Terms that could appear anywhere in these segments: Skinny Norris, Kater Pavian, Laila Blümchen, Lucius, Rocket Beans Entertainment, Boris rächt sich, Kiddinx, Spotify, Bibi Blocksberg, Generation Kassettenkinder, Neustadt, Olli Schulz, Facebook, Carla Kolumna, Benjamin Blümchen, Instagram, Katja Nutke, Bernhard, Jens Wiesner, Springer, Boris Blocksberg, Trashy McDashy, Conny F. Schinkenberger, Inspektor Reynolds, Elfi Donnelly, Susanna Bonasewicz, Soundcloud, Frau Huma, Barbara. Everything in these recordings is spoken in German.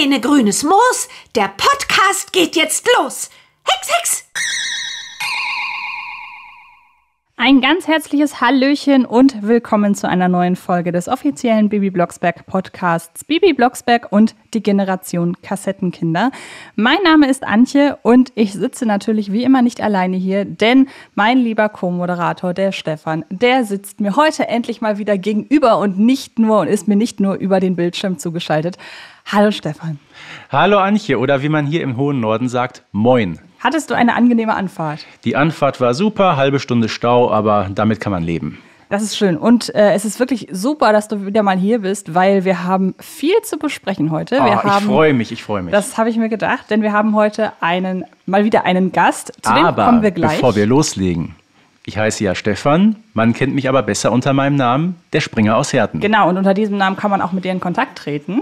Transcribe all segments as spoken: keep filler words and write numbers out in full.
Mähne grünes Moos, der Podcast geht jetzt los. Hex, hex! Ein ganz herzliches Hallöchen und willkommen zu einer neuen Folge des offiziellen Bibi Blocksberg Podcasts Bibi Blocksberg und die Generation Kassettenkinder. Mein Name ist Antje und ich sitze natürlich wie immer nicht alleine hier, denn mein lieber Co-Moderator, der Stefan, der sitzt mir heute endlich mal wieder gegenüber und nicht nur und ist mir nicht nur über den Bildschirm zugeschaltet. Hallo Stefan. Hallo Antje, oder wie man hier im hohen Norden sagt, moin. Hattest du eine angenehme Anfahrt? Die Anfahrt war super, halbe Stunde Stau, aber damit kann man leben. Das ist schön und äh, es ist wirklich super, dass du wieder mal hier bist, weil wir haben viel zu besprechen heute. Oh, wir haben, ich freue mich, ich freue mich. Das habe ich mir gedacht, denn wir haben heute einen, mal wieder einen Gast, zu dem kommen wir gleich. Aber bevor wir loslegen, ich heiße ja Stefan, man kennt mich aber besser unter meinem Namen, der Springer aus Herten. Genau, und unter diesem Namen kann man auch mit dir in Kontakt treten.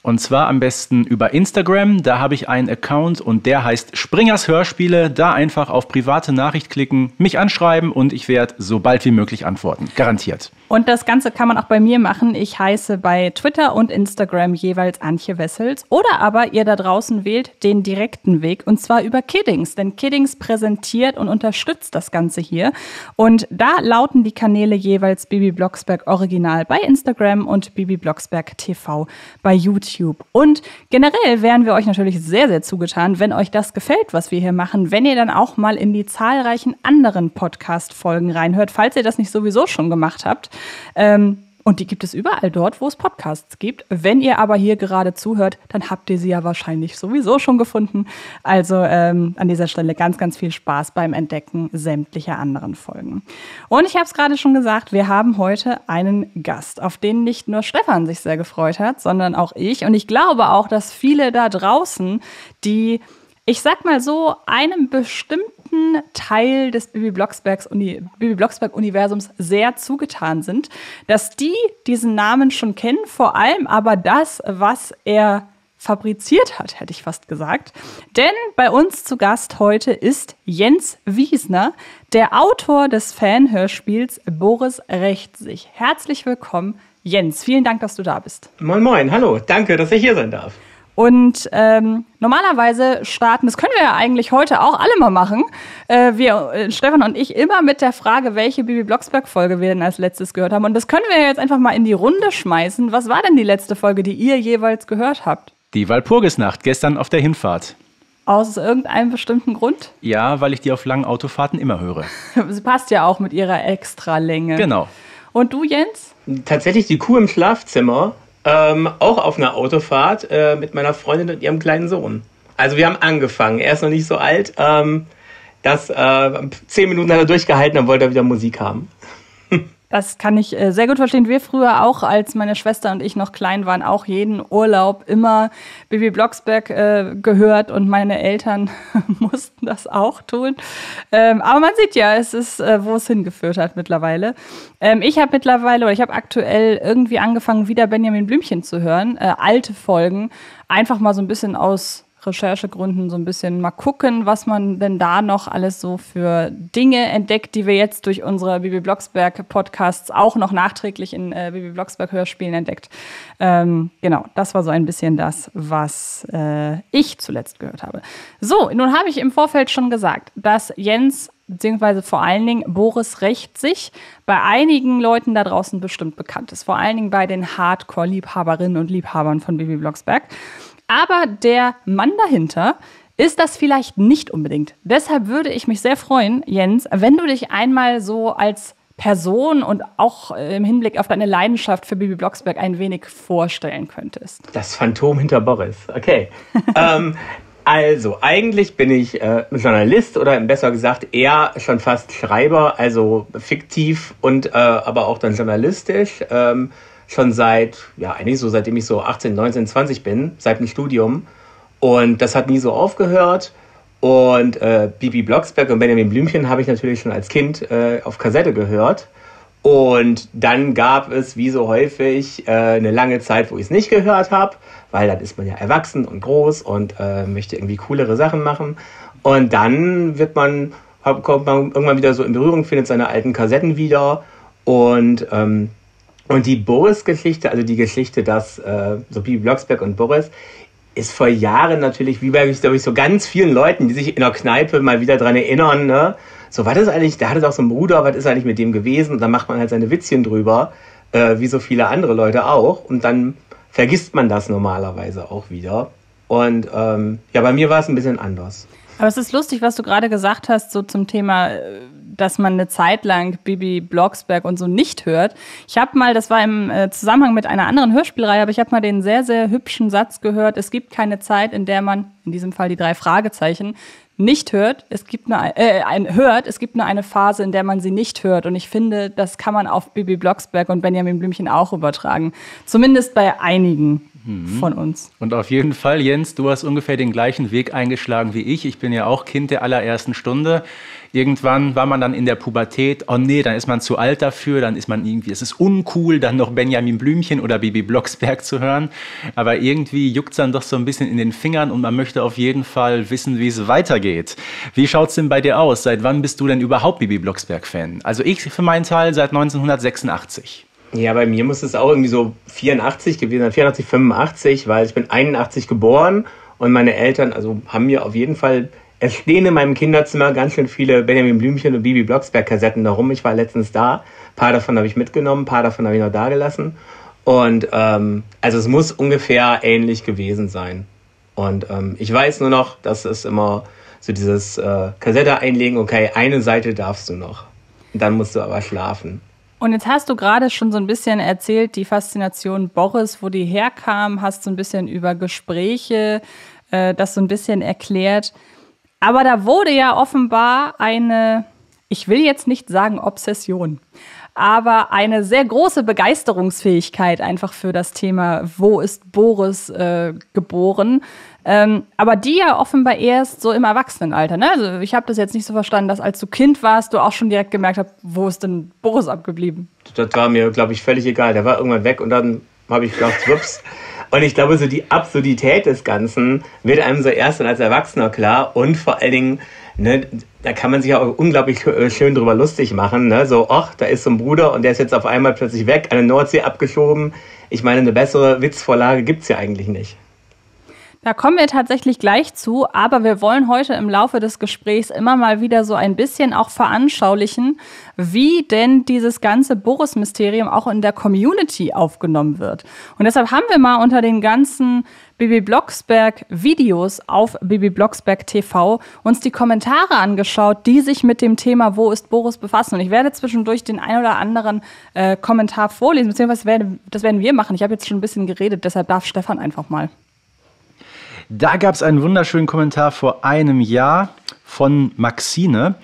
Und zwar am besten über Instagram, da habe ich einen Account und der heißt Springers Hörspiele. Da einfach auf private Nachricht klicken, mich anschreiben und ich werde so bald wie möglich antworten, garantiert. Und das Ganze kann man auch bei mir machen. Ich heiße bei Twitter und Instagram jeweils Antje Wessels. Oder aber ihr da draußen wählt den direkten Weg und zwar über Kiddinx. Denn Kiddinx präsentiert und unterstützt das Ganze hier. Und da lauten die Kanäle jeweils Bibi Blocksberg Original bei Instagram und Bibi Blocksberg T V bei YouTube. Und generell wären wir euch natürlich sehr, sehr zugetan, wenn euch das gefällt, was wir hier machen, wenn ihr dann auch mal in die zahlreichen anderen Podcast-Folgen reinhört, falls ihr das nicht sowieso schon gemacht habt. Ähm, und die gibt es überall dort, wo es Podcasts gibt. Wenn ihr aber hier gerade zuhört, dann habt ihr sie ja wahrscheinlich sowieso schon gefunden. Also ähm, an dieser Stelle ganz, ganz viel Spaß beim Entdecken sämtlicher anderen Folgen. Und ich habe es gerade schon gesagt, wir haben heute einen Gast, auf den nicht nur Stefan sich sehr gefreut hat, sondern auch ich. Und ich glaube auch, dass viele da draußen, die, ich sag mal so, einem bestimmten Teil des Bibi Blocksberg-Universums sehr zugetan sind, dass die diesen Namen schon kennen, vor allem aber das, was er fabriziert hat, hätte ich fast gesagt. Denn bei uns zu Gast heute ist Jens Wiesner, der Autor des Fanhörspiels Boris rächt sich. Herzlich willkommen, Jens. Vielen Dank, dass du da bist. Moin, moin. Hallo. Danke, dass ich hier sein darf. Und ähm, normalerweise starten, das können wir ja eigentlich heute auch alle mal machen, äh, wir, äh, Stefan und ich, immer mit der Frage, welche Bibi Blocksberg-Folge wir denn als letztes gehört haben. Und das können wir jetzt einfach mal in die Runde schmeißen. Was war denn die letzte Folge, die ihr jeweils gehört habt? Die Walpurgisnacht, gestern auf der Hinfahrt. Aus irgendeinem bestimmten Grund? Ja, weil ich die auf langen Autofahrten immer höre. Sie passt ja auch mit ihrer Extralänge. Genau. Und du, Jens? Tatsächlich die Kuh im Schlafzimmer. Ähm, auch auf einer Autofahrt äh, mit meiner Freundin und ihrem kleinen Sohn. Also wir haben angefangen. Er ist noch nicht so alt. Ähm, das, äh, zehn Minuten hat er durchgehalten, dann wollte er wieder Musik haben. Das kann ich äh, sehr gut verstehen. Wir früher auch, als meine Schwester und ich noch klein waren, auch jeden Urlaub immer Bibi Blocksberg äh, gehört und meine Eltern mussten das auch tun. Ähm, aber man sieht ja, es ist, äh, wo es hingeführt hat mittlerweile. Ähm, ich habe mittlerweile oder ich habe aktuell irgendwie angefangen, wieder Benjamin Blümchen zu hören. Äh, alte Folgen. Einfach mal so ein bisschen aus Recherchegründen so ein bisschen mal gucken, was man denn da noch alles so für Dinge entdeckt, die wir jetzt durch unsere Bibi Blocksberg-Podcasts auch noch nachträglich in äh, Bibi Blocksberg-Hörspielen entdeckt. Ähm, genau, das war so ein bisschen das, was äh, ich zuletzt gehört habe. So, nun habe ich im Vorfeld schon gesagt, dass Jens beziehungsweise vor allen Dingen Boris rächt sich bei einigen Leuten da draußen bestimmt bekannt ist. Vor allen Dingen bei den Hardcore-Liebhaberinnen und Liebhabern von Bibi Blocksberg. Aber der Mann dahinter ist das vielleicht nicht unbedingt. Deshalb würde ich mich sehr freuen, Jens, wenn du dich einmal so als Person und auch im Hinblick auf deine Leidenschaft für Bibi Blocksberg ein wenig vorstellen könntest. Das Phantom hinter Boris, okay. ähm, also, eigentlich bin ich äh, Journalist oder besser gesagt eher schon fast Schreiber, also fiktiv und äh, aber auch dann journalistisch. Ähm, Schon seit, ja eigentlich so, seitdem ich so achtzehn, neunzehn, zwanzig bin, seit dem Studium. Und das hat nie so aufgehört. Und äh, Bibi Blocksberg und Benjamin Blümchen habe ich natürlich schon als Kind äh, auf Kassette gehört. Und dann gab es, wie so häufig, äh, eine lange Zeit, wo ich es nicht gehört habe. Weil dann ist man ja erwachsen und groß und äh, möchte irgendwie coolere Sachen machen. Und dann wird man, kommt man irgendwann wieder so in Berührung, findet seine alten Kassetten wieder. Und ähm, Und die Boris-Geschichte, also die Geschichte, dass äh, so Bibi Blocksberg und Boris ist vor Jahren natürlich, wie bei, glaube ich, so ganz vielen Leuten, die sich in der Kneipe mal wieder dran erinnern, ne? So, was ist eigentlich, da hat es auch so einen Bruder, was ist eigentlich mit dem gewesen? Und dann macht man halt seine Witzchen drüber, äh, wie so viele andere Leute auch. Und dann vergisst man das normalerweise auch wieder. Und ähm, ja, bei mir war es ein bisschen anders. Aber es ist lustig, was du gerade gesagt hast, so zum Thema, dass man eine Zeit lang Bibi Blocksberg und so nicht hört. Ich habe mal, das war im Zusammenhang mit einer anderen Hörspielreihe, aber ich habe mal den sehr, sehr hübschen Satz gehört, es gibt keine Zeit, in der man, in diesem Fall die drei Fragezeichen, nicht hört, es gibt nur, äh, ein, hört, es gibt nur eine Phase, in der man sie nicht hört. Und ich finde, das kann man auf Bibi Blocksberg und Benjamin Blümchen auch übertragen. Zumindest bei einigen von uns. Und auf jeden Fall, Jens, du hast ungefähr den gleichen Weg eingeschlagen wie ich. Ich bin ja auch Kind der allerersten Stunde. Irgendwann war man dann in der Pubertät, oh nee, dann ist man zu alt dafür, dann ist man irgendwie, es ist uncool, dann noch Benjamin Blümchen oder Bibi Blocksberg zu hören. Aber irgendwie juckt es dann doch so ein bisschen in den Fingern und man möchte auf jeden Fall wissen, wie es weitergeht. Wie schaut es denn bei dir aus? Seit wann bist du denn überhaupt Bibi Blocksberg-Fan? Also ich für meinen Teil seit neunzehnhundertsechsundachtzig. Ja, bei mir muss es auch irgendwie so vierundachtzig gewesen sein, vierundachtzig, fünfundachtzig, weil ich bin einundachtzig geboren und meine Eltern also haben mir auf jeden Fall, es stehen in meinem Kinderzimmer ganz schön viele Benjamin Blümchen und Bibi Blocksberg-Kassetten da rum. Ich war letztens da, ein paar davon habe ich mitgenommen, ein paar davon habe ich noch da gelassen. Und ähm, also es muss ungefähr ähnlich gewesen sein. Und ähm, ich weiß nur noch, dass es immer so dieses äh, Kassette einlegen, okay, eine Seite darfst du noch, dann musst du aber schlafen. Und jetzt hast du gerade schon so ein bisschen erzählt, die Faszination Boris, wo die herkam, hast so ein bisschen über Gespräche, äh, das so ein bisschen erklärt. Aber da wurde ja offenbar eine, ich will jetzt nicht sagen Obsession, aber eine sehr große Begeisterungsfähigkeit einfach für das Thema, wo ist Boris äh, geboren? Ähm, aber die ja offenbar erst so im Erwachsenenalter. Ne? Also ich habe das jetzt nicht so verstanden, dass als du Kind warst, du auch schon direkt gemerkt hast, wo ist denn Boris abgeblieben? Das war mir, glaube ich, völlig egal. Der war irgendwann weg und dann habe ich gedacht, wups. Und ich glaube, so die Absurdität des Ganzen wird einem so erst als Erwachsener klar. Und vor allen Dingen, ne, da kann man sich ja auch unglaublich schön drüber lustig machen. Ne? So, ach, da ist so ein Bruder und der ist jetzt auf einmal plötzlich weg, an der Nordsee abgeschoben. Ich meine, eine bessere Witzvorlage gibt es ja eigentlich nicht. Da kommen wir tatsächlich gleich zu, aber wir wollen heute im Laufe des Gesprächs immer mal wieder so ein bisschen auch veranschaulichen, wie denn dieses ganze Boris-Mysterium auch in der Community aufgenommen wird. Und deshalb haben wir mal unter den ganzen Bibi Blocksberg-Videos auf Bibi Blocksberg T V uns die Kommentare angeschaut, die sich mit dem Thema Wo ist Boris befassen. Und ich werde zwischendurch den ein oder anderen äh, Kommentar vorlesen, beziehungsweise werde, das werden wir machen. Ich habe jetzt schon ein bisschen geredet, deshalb darf Stefan einfach mal. Da gab es einen wunderschönen Kommentar vor einem Jahr von Maxine.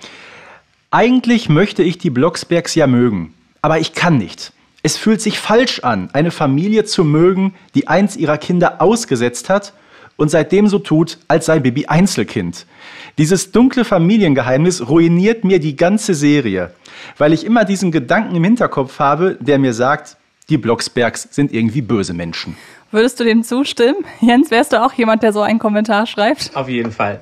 Eigentlich möchte ich die Blocksbergs ja mögen, aber ich kann nicht. Es fühlt sich falsch an, eine Familie zu mögen, die eins ihrer Kinder ausgesetzt hat und seitdem so tut, als sei Bibi Einzelkind. Dieses dunkle Familiengeheimnis ruiniert mir die ganze Serie, weil ich immer diesen Gedanken im Hinterkopf habe, der mir sagt, die Blocksbergs sind irgendwie böse Menschen. Würdest du dem zustimmen? Jens, wärst du auch jemand, der so einen Kommentar schreibt? Auf jeden Fall.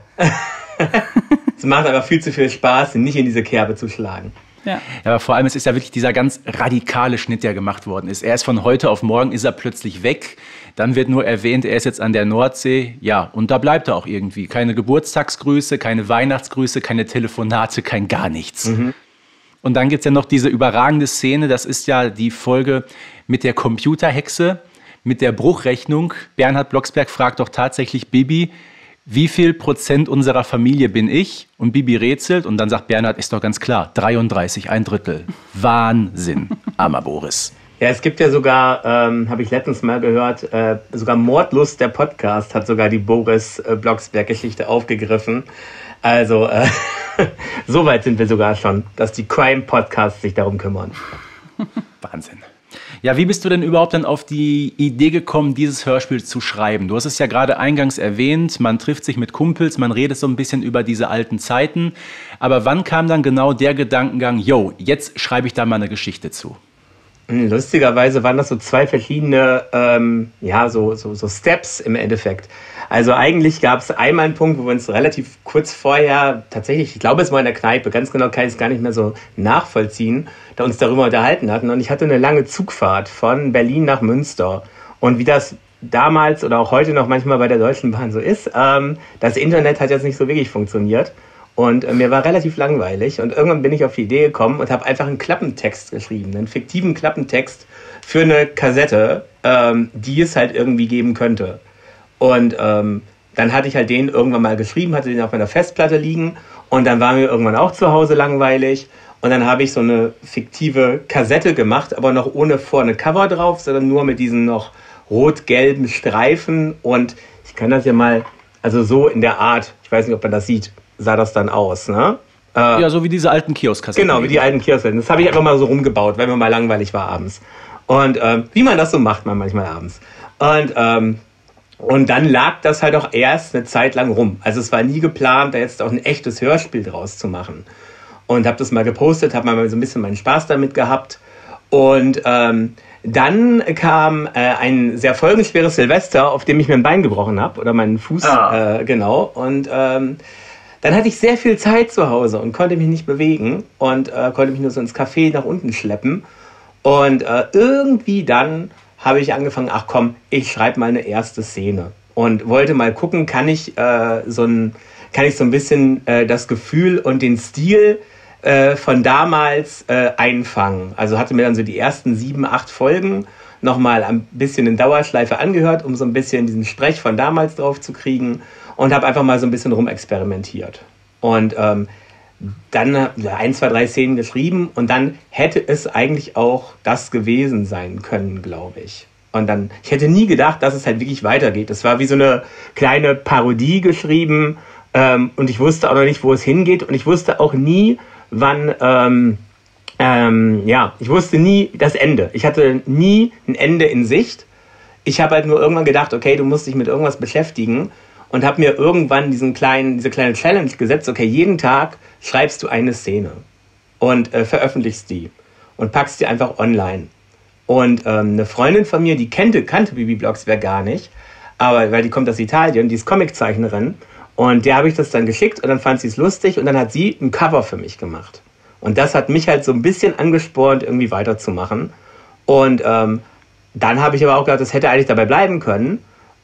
Es macht aber viel zu viel Spaß, nicht in diese Kerbe zu schlagen. Ja. Ja, aber vor allem, es ist ja wirklich dieser ganz radikale Schnitt, der gemacht worden ist. Er ist von heute auf morgen, ist er plötzlich weg. Dann wird nur erwähnt, er ist jetzt an der Nordsee. Ja, und da bleibt er auch irgendwie. Keine Geburtstagsgrüße, keine Weihnachtsgrüße, keine Telefonate, kein gar nichts. Mhm. Und dann gibt es ja noch diese überragende Szene, das ist ja die Folge mit der Computerhexe, mit der Bruchrechnung. Bernhard Blocksberg fragt doch tatsächlich Bibi, wie viel Prozent unserer Familie bin ich? Und Bibi rätselt und dann sagt Bernhard, ist doch ganz klar, dreiunddreißig, ein Drittel. Wahnsinn, armer Boris. Ja, es gibt ja sogar, ähm, habe ich letztens mal gehört, äh, sogar Mordlust, der Podcast, hat sogar die Boris äh, Blocksberg-Geschichte aufgegriffen. Also, äh, so weit sind wir sogar schon, dass die Crime-Podcasts sich darum kümmern. Wahnsinn. Ja, wie bist du denn überhaupt dann auf die Idee gekommen, dieses Hörspiel zu schreiben? Du hast es ja gerade eingangs erwähnt, man trifft sich mit Kumpels, man redet so ein bisschen über diese alten Zeiten. Aber wann kam dann genau der Gedankengang, yo, jetzt schreibe ich da mal eine Geschichte zu? Lustigerweise waren das so zwei verschiedene ähm, ja, so, so, so Steps im Endeffekt. Also eigentlich gab es einmal einen Punkt, wo wir uns relativ kurz vorher tatsächlich, ich glaube es war in der Kneipe, ganz genau kann ich es gar nicht mehr so nachvollziehen, da uns darüber unterhalten hatten. Und ich hatte eine lange Zugfahrt von Berlin nach Münster. Und wie das damals oder auch heute noch manchmal bei der Deutschen Bahn so ist, ähm, das Internet hat jetzt nicht so wirklich funktioniert. Und äh, mir war relativ langweilig und irgendwann bin ich auf die Idee gekommen und habe einfach einen Klappentext geschrieben, einen fiktiven Klappentext für eine Kassette, ähm, die es halt irgendwie geben könnte. Und ähm, dann hatte ich halt den irgendwann mal geschrieben, hatte den auf meiner Festplatte liegen und dann war mir irgendwann auch zu Hause langweilig und dann habe ich so eine fiktive Kassette gemacht, aber noch ohne vorne Cover drauf, sondern nur mit diesen noch rot-gelben Streifen und ich kann das ja mal, also so in der Art, ich weiß nicht, ob man das sieht, sah das dann aus, ne? Äh, ja, so wie diese alten Kiosk-Kassetten. Genau, wie die alten Kiosk-Kassetten. Das habe ich einfach mal so rumgebaut, weil mir mal langweilig war abends. Und ähm, wie man das so macht, man manchmal abends. Und, ähm, und dann lag das halt auch erst eine Zeit lang rum. Also es war nie geplant, da jetzt auch ein echtes Hörspiel draus zu machen. Und habe das mal gepostet, habe mal so ein bisschen meinen Spaß damit gehabt. Und ähm, dann kam äh, ein sehr folgenschweres Silvester, auf dem ich mir ein Bein gebrochen habe. Oder meinen Fuß, ah. äh, genau. Und ähm, dann hatte ich sehr viel Zeit zu Hause und konnte mich nicht bewegen und äh, konnte mich nur so ins Café nach unten schleppen. Und äh, irgendwie dann habe ich angefangen, ach komm, ich schreibe mal eine erste Szene. Und wollte mal gucken, kann ich, äh, so, ein, kann ich so ein bisschen äh, das Gefühl und den Stil äh, von damals äh, einfangen. Also hatte mir dann so die ersten sieben, acht Folgen nochmal ein bisschen in Dauerschleife angehört, um so ein bisschen diesen Sprech von damals drauf zu kriegen. Und habe einfach mal so ein bisschen rumexperimentiert. Und ähm, dann ja, ein, zwei, drei Szenen geschrieben. Und dann hätte es eigentlich auch das gewesen sein können, glaube ich. Und dann, ich hätte nie gedacht, dass es halt wirklich weitergeht. Es war wie so eine kleine Parodie geschrieben. Ähm, und ich wusste auch noch nicht, wo es hingeht. Und ich wusste auch nie, wann, ähm, ähm, ja, ich wusste nie das Ende. Ich hatte nie ein Ende in Sicht. Ich habe halt nur irgendwann gedacht, okay, du musst dich mit irgendwas beschäftigen. Und habe mir irgendwann diesen kleinen, diese kleine Challenge gesetzt, okay, jeden Tag schreibst du eine Szene und äh, veröffentlichst die und packst die einfach online. Und ähm, eine Freundin von mir, die kannte, kannte Bibi Blocksberg gar nicht, aber weil die kommt aus Italien, die ist Comiczeichnerin und der habe ich das dann geschickt und dann fand sie es lustig und dann hat sie ein Cover für mich gemacht. Und das hat mich halt so ein bisschen angespornt, irgendwie weiterzumachen. Und ähm, dann habe ich aber auch gedacht, das hätte eigentlich dabei bleiben können.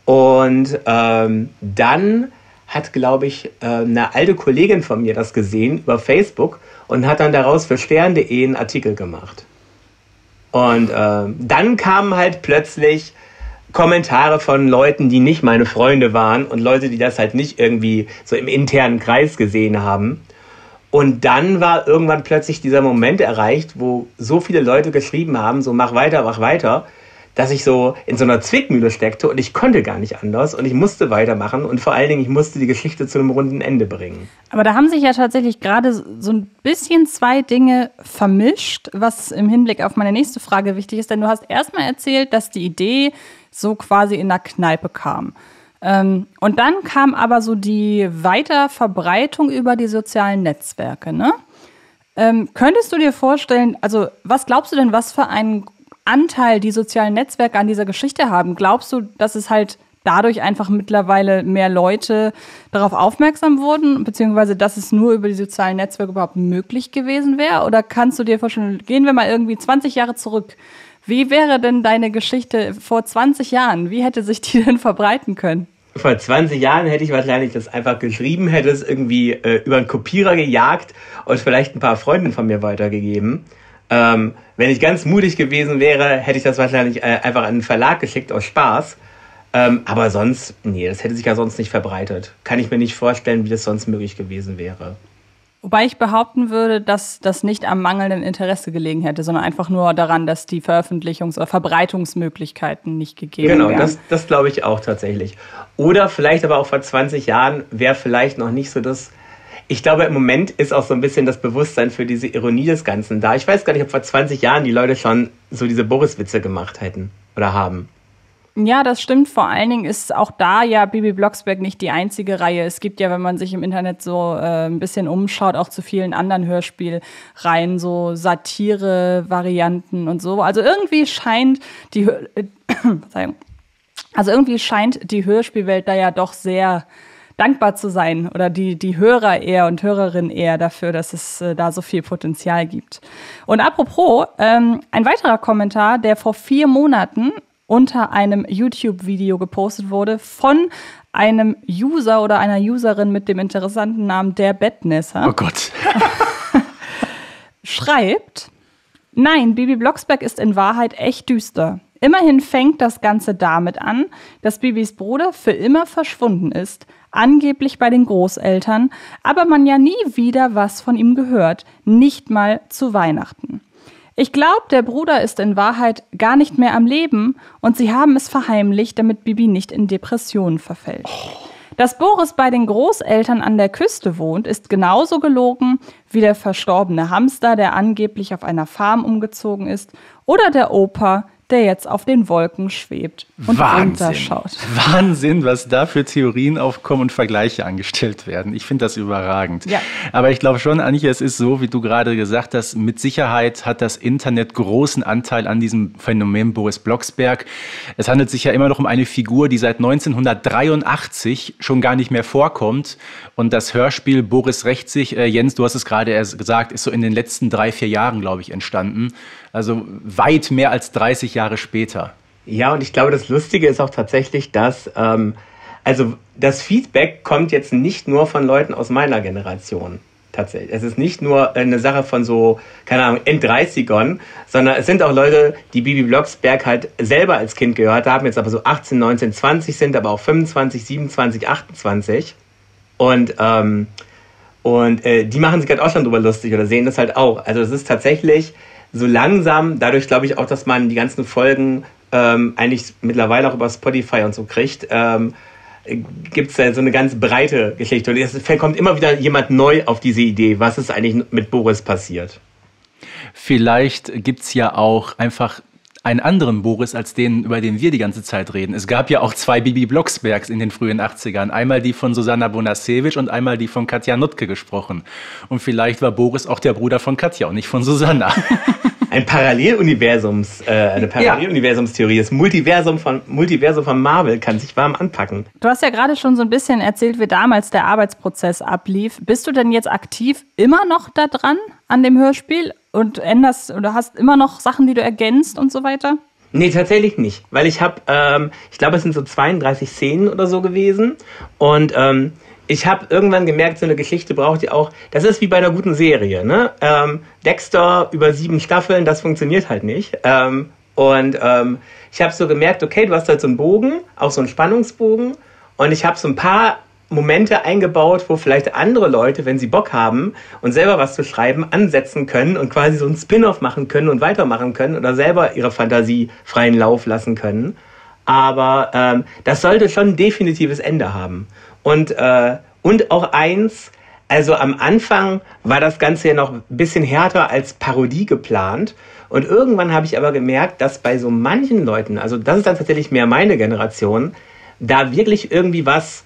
Und ähm, dann hat, glaube ich, äh, eine alte Kollegin von mir das gesehen über Facebook und hat dann daraus für stern punkt de einen Artikel gemacht. Und äh, dann kamen halt plötzlich Kommentare von Leuten, die nicht meine Freunde waren und Leute, die das halt nicht irgendwie so im internen Kreis gesehen haben. Und dann war irgendwann plötzlich dieser Moment erreicht, wo so viele Leute geschrieben haben, so mach weiter, mach weiter, dass ich so in so einer Zwickmühle steckte und ich konnte gar nicht anders und ich musste weitermachen und vor allen Dingen, ich musste die Geschichte zu einem runden Ende bringen. Aber da haben sich ja tatsächlich gerade so ein bisschen zwei Dinge vermischt, was im Hinblick auf meine nächste Frage wichtig ist, denn du hast erstmal erzählt, dass die Idee so quasi in der Kneipe kam. Ähm, und dann kam aber so die Weiterverbreitung über die sozialen Netzwerke, ne? Ähm, könntest du dir vorstellen, also was glaubst du denn, was für einen Anteil die sozialen Netzwerke an dieser Geschichte haben? Glaubst du, dass es halt dadurch einfach mittlerweile mehr Leute darauf aufmerksam wurden, beziehungsweise dass es nur über die sozialen Netzwerke überhaupt möglich gewesen wäre? Oder kannst du dir vorstellen, gehen wir mal irgendwie zwanzig Jahre zurück, wie wäre denn deine Geschichte vor zwanzig Jahren? Wie hätte sich die denn verbreiten können? Vor zwanzig Jahren hätte ich wahrscheinlich das einfach geschrieben, hätte es irgendwie äh, über einen Kopierer gejagt und vielleicht ein paar Freunden von mir weitergegeben. Ähm, wenn ich ganz mutig gewesen wäre, hätte ich das wahrscheinlich äh, einfach an einen Verlag geschickt, aus Spaß. Ähm, aber sonst, nee, das hätte sich ja sonst nicht verbreitet. Kann ich mir nicht vorstellen, wie das sonst möglich gewesen wäre. Wobei ich behaupten würde, dass das nicht am mangelnden Interesse gelegen hätte, sondern einfach nur daran, dass die Veröffentlichungs- oder Verbreitungsmöglichkeiten nicht gegeben genau, wären. Genau, das, das glaube ich auch tatsächlich. Oder vielleicht aber auch vor zwanzig Jahren wäre vielleicht noch nicht so das... Ich glaube, im Moment ist auch so ein bisschen das Bewusstsein für diese Ironie des Ganzen da. Ich weiß gar nicht, ob vor zwanzig Jahren die Leute schon so diese Boris-Witze gemacht hätten oder haben. Ja, das stimmt. Vor allen Dingen ist auch da ja Bibi Blocksberg nicht die einzige Reihe. Es gibt ja, wenn man sich im Internet so äh, ein bisschen umschaut, auch zu vielen anderen Hörspielreihen, so Satire-Varianten und so. Also irgendwie scheint die, Hör- äh, Verzeihung. Also irgendwie scheint die Hörspielwelt da ja doch sehr dankbar zu sein oder die, die Hörer eher und Hörerinnen eher dafür, dass es äh, da so viel Potenzial gibt. Und apropos, ähm, ein weiterer Kommentar, der vor vier Monaten unter einem YouTube-Video gepostet wurde von einem User oder einer Userin mit dem interessanten Namen der Bettnässer. Oh Gott. Schreibt, nein, Bibi Blocksberg ist in Wahrheit echt düster. Immerhin fängt das Ganze damit an, dass Bibis Bruder für immer verschwunden ist, angeblich bei den Großeltern, aber man ja nie wieder was von ihm gehört, nicht mal zu Weihnachten. Ich glaube, der Bruder ist in Wahrheit gar nicht mehr am Leben und sie haben es verheimlicht, damit Bibi nicht in Depressionen verfällt. Dass Boris bei den Großeltern an der Küste wohnt, ist genauso gelogen wie der verstorbene Hamster, der angeblich auf einer Farm umgezogen ist, oder der Opa, der jetzt auf den Wolken schwebt und runterschaut. Wahnsinn, was da für Theorien aufkommen und Vergleiche angestellt werden. Ich finde das überragend. Ja. Aber ich glaube schon, Antje, es ist so, wie du gerade gesagt hast, mit Sicherheit hat das Internet großen Anteil an diesem Phänomen Boris Blocksberg. Es handelt sich ja immer noch um eine Figur, die seit neunzehnhundertdreiundachtzig schon gar nicht mehr vorkommt. Und das Hörspiel Boris rächt sich, äh, Jens, du hast es gerade gesagt, ist so in den letzten drei, vier Jahren, glaube ich, entstanden. Also weit mehr als dreißig Jahre. Jahre später. Ja, und ich glaube, das Lustige ist auch tatsächlich, dass ähm, also das Feedback kommt jetzt nicht nur von Leuten aus meiner Generation. Tatsächlich. Es ist nicht nur eine Sache von so, keine Ahnung, Enddreißigern, sondern es sind auch Leute, die Bibi Blocksberg halt selber als Kind gehört haben, jetzt aber so achtzehn, neunzehn, zwanzig sind, aber auch fünfundzwanzig, siebenundzwanzig, achtundzwanzig. Und, ähm, und äh, die machen sich halt auch schon drüber lustig oder sehen das halt auch. Also es ist tatsächlich so langsam, dadurch glaube ich auch, dass man die ganzen Folgen ähm, eigentlich mittlerweile auch über Spotify und so kriegt, ähm, gibt es da so eine ganz breite Geschichte. Und es kommt immer wieder jemand neu auf diese Idee, was ist eigentlich mit Boris passiert. Vielleicht gibt es ja auch einfach einen anderen Boris als den, über den wir die ganze Zeit reden. Es gab ja auch zwei Bibi Blocksbergs in den frühen achtzigern. Einmal die von Susanna Bonasewicz und einmal die von Katja Nutke gesprochen. Und vielleicht war Boris auch der Bruder von Katja und nicht von Susanna. Ein Paralleluniversums, äh, eine Paralleluniversumstheorie. Das Multiversum von, Multiversum von Marvel kann sich warm anpacken. Du hast ja gerade schon so ein bisschen erzählt, wie damals der Arbeitsprozess ablief. Bist du denn jetzt aktiv immer noch da dran an dem Hörspiel? Und änderst oder hast immer noch Sachen, die du ergänzt und so weiter? Nee, tatsächlich nicht. Weil ich habe, ähm, ich glaube, es sind so zweiunddreißig Szenen oder so gewesen. Und ähm, ich habe irgendwann gemerkt, so eine Geschichte braucht ihr auch. Das ist wie bei einer guten Serie, ne? Ähm, Dexter über sieben Staffeln, das funktioniert halt nicht. Ähm, und ähm, ich habe so gemerkt, okay, du hast halt so einen Bogen, auch so einen Spannungsbogen. Und ich habe so ein paar Momente eingebaut, wo vielleicht andere Leute, wenn sie Bock haben und selber was zu schreiben, ansetzen können und quasi so einen Spin-off machen können und weitermachen können oder selber ihre Fantasie freien Lauf lassen können. Aber ähm, das sollte schon ein definitives Ende haben. Und, äh, und auch eins, also am Anfang war das Ganze ja noch ein bisschen härter als Parodie geplant. Und irgendwann habe ich aber gemerkt, dass bei so manchen Leuten, also das ist dann tatsächlich mehr meine Generation, da wirklich irgendwie was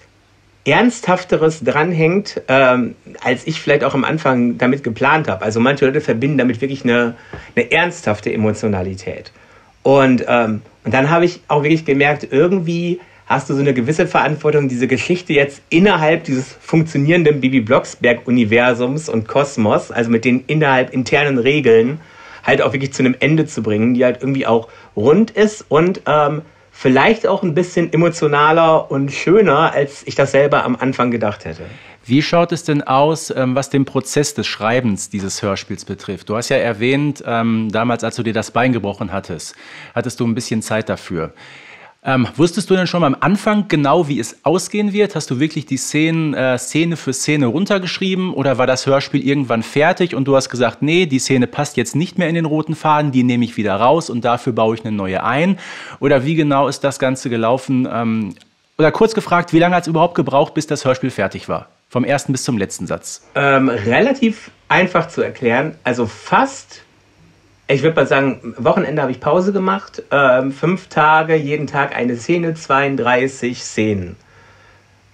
Ernsthafteres dranhängt, ähm, als ich vielleicht auch am Anfang damit geplant habe. Also manche Leute verbinden damit wirklich eine, eine ernsthafte Emotionalität. Und, ähm, und dann habe ich auch wirklich gemerkt, irgendwie hast du so eine gewisse Verantwortung, diese Geschichte jetzt innerhalb dieses funktionierenden Bibi Blocksberg-Universums und Kosmos, also mit den innerhalb internen Regeln, halt auch wirklich zu einem Ende zu bringen, die halt irgendwie auch rund ist und ähm, vielleicht auch ein bisschen emotionaler und schöner, als ich das selber am Anfang gedacht hätte. Wie schaut es denn aus, was den Prozess des Schreibens dieses Hörspiels betrifft? Du hast ja erwähnt, damals, als du dir das Bein gebrochen hattest, hattest du ein bisschen Zeit dafür. Ähm, wusstest du denn schon am Anfang genau, wie es ausgehen wird? Hast du wirklich die Szenen, äh, Szene für Szene runtergeschrieben oder war das Hörspiel irgendwann fertig und du hast gesagt, nee, die Szene passt jetzt nicht mehr in den roten Faden, die nehme ich wieder raus und dafür baue ich eine neue ein? Oder wie genau ist das Ganze gelaufen? Ähm, oder kurz gefragt, wie lange hat es überhaupt gebraucht, bis das Hörspiel fertig war? Vom ersten bis zum letzten Satz. Ähm, relativ einfach zu erklären, also fast. Ich würde mal sagen, Wochenende habe ich Pause gemacht. Ähm, fünf Tage, jeden Tag eine Szene, zweiunddreißig Szenen.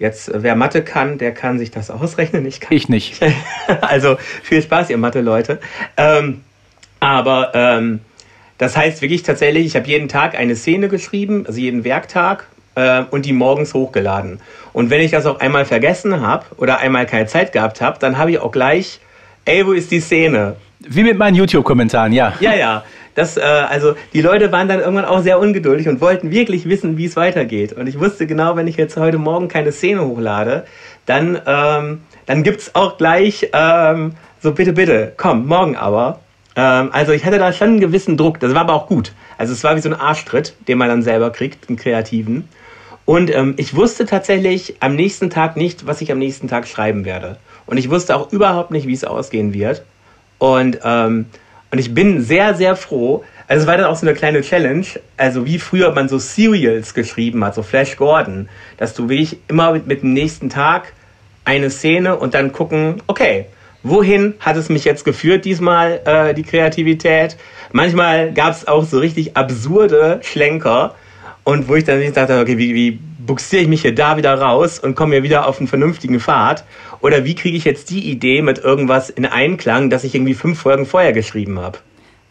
Jetzt, wer Mathe kann, der kann sich das ausrechnen. Ich kann. Ich nicht. Also viel Spaß, ihr Mathe-Leute. Ähm, aber ähm, das heißt wirklich tatsächlich, ich habe jeden Tag eine Szene geschrieben, also jeden Werktag äh, und die morgens hochgeladen. Und wenn ich das auch einmal vergessen habe oder einmal keine Zeit gehabt habe, dann habe ich auch gleich, ey, wo ist die Szene? Wie mit meinen YouTube-Kommentaren, ja. Ja, ja. Das, äh, also die Leute waren dann irgendwann auch sehr ungeduldig und wollten wirklich wissen, wie es weitergeht. Und ich wusste genau, wenn ich jetzt heute Morgen keine Szene hochlade, dann, ähm, dann gibt es auch gleich ähm, so bitte, bitte, komm, morgen aber. Ähm, also ich hatte da schon einen gewissen Druck, das war aber auch gut. Also es war wie so ein Arschtritt, den man dann selber kriegt, einen kreativen. Und ähm, ich wusste tatsächlich am nächsten Tag nicht, was ich am nächsten Tag schreiben werde. Und ich wusste auch überhaupt nicht, wie es ausgehen wird. Und, ähm, und ich bin sehr, sehr froh. Also es war dann auch so eine kleine Challenge, also wie früher man so Serials geschrieben hat, so Flash Gordon, dass du wirklich immer mit, mit dem nächsten Tag eine Szene und dann gucken, okay, wohin hat es mich jetzt geführt diesmal, äh, die Kreativität? Manchmal gab es auch so richtig absurde Schlenker und wo ich dann nicht dachte, okay, wie, wie buxiere ich mich hier da wieder raus und komme mir wieder auf einen vernünftigen Pfad? Oder wie kriege ich jetzt die Idee mit irgendwas in Einklang, dass ich irgendwie fünf Folgen vorher geschrieben habe?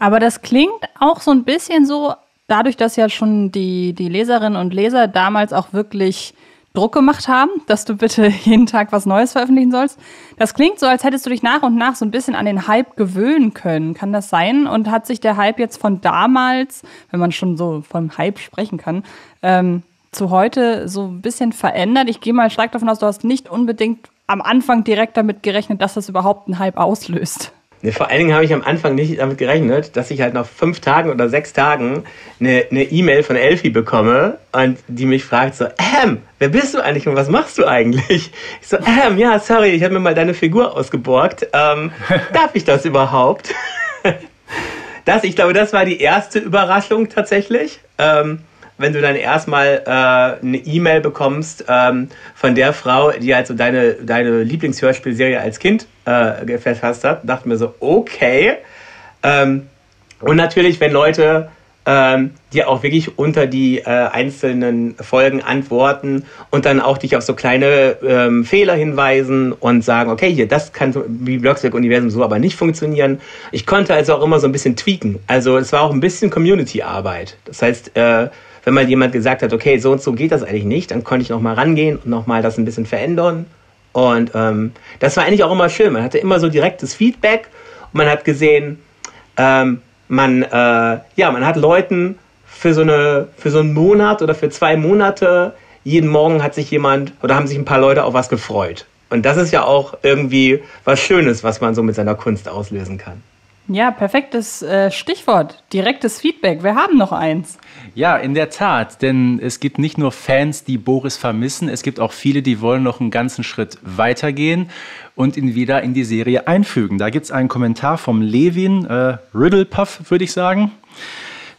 Aber das klingt auch so ein bisschen so, dadurch, dass ja schon die, die Leserinnen und Leser damals auch wirklich Druck gemacht haben, dass du bitte jeden Tag was Neues veröffentlichen sollst. Das klingt so, als hättest du dich nach und nach so ein bisschen an den Hype gewöhnen können. Kann das sein? Und hat sich der Hype jetzt von damals, wenn man schon so vom Hype sprechen kann, ähm, zu heute so ein bisschen verändert? Ich gehe mal stark davon aus, du hast nicht unbedingt am Anfang direkt damit gerechnet, dass das überhaupt einen Hype auslöst. Nee, vor allen Dingen habe ich am Anfang nicht damit gerechnet, dass ich halt nach fünf Tagen oder sechs Tagen eine, eine E-Mail von Elfi bekomme und die mich fragt so, ähm, wer bist du eigentlich und was machst du eigentlich? Ich so, ähm, ja, sorry, ich habe mir mal deine Figur ausgeborgt. Ähm, darf ich das überhaupt? Das, ich glaube, das war die erste Überraschung tatsächlich. Ähm, wenn du dann erstmal äh, eine E-Mail bekommst ähm, von der Frau, die halt so deine, deine Lieblingshörspielserie als Kind äh, verfasst hat, dachte mir so, okay. Ähm, und natürlich, wenn Leute ähm, dir auch wirklich unter die äh, einzelnen Folgen antworten und dann auch dich auf so kleine ähm, Fehler hinweisen und sagen, okay, hier, das kann wie Blocksberg-Universum so aber nicht funktionieren. Ich konnte also auch immer so ein bisschen tweaken. Also es war auch ein bisschen Community-Arbeit. Das heißt, äh, wenn mal jemand gesagt hat, okay, so und so geht das eigentlich nicht, dann konnte ich nochmal rangehen und nochmal das ein bisschen verändern. Und ähm, das war eigentlich auch immer schön. Man hatte immer so direktes Feedback und man hat gesehen, ähm, man, äh, ja, man hat Leuten für so, eine, für so einen Monat oder für zwei Monate, jeden Morgen hat sich jemand oder haben sich ein paar Leute auf was gefreut. Und das ist ja auch irgendwie was Schönes, was man so mit seiner Kunst auslösen kann. Ja, perfektes äh, Stichwort, direktes Feedback. Wir haben noch eins. Ja, in der Tat, denn es gibt nicht nur Fans, die Boris vermissen, es gibt auch viele, die wollen noch einen ganzen Schritt weitergehen und ihn wieder in die Serie einfügen. Da gibt es einen Kommentar vom Levin, äh, Riddlepuff würde ich sagen,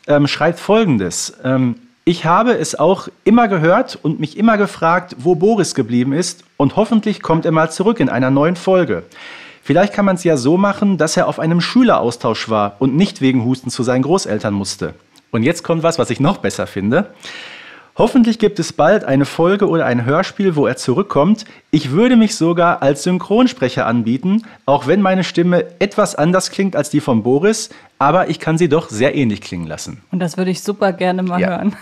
ähm, schreibt Folgendes. Ähm, ich habe es auch immer gehört und mich immer gefragt, wo Boris geblieben ist und hoffentlich kommt er mal zurück in einer neuen Folge. Vielleicht kann man es ja so machen, dass er auf einem Schüleraustausch war und nicht wegen Husten zu seinen Großeltern musste. Und jetzt kommt was, was ich noch besser finde. Hoffentlich gibt es bald eine Folge oder ein Hörspiel, wo er zurückkommt. Ich würde mich sogar als Synchronsprecher anbieten, auch wenn meine Stimme etwas anders klingt als die von Boris, aber ich kann sie doch sehr ähnlich klingen lassen. Und das würde ich super gerne mal ja. hören.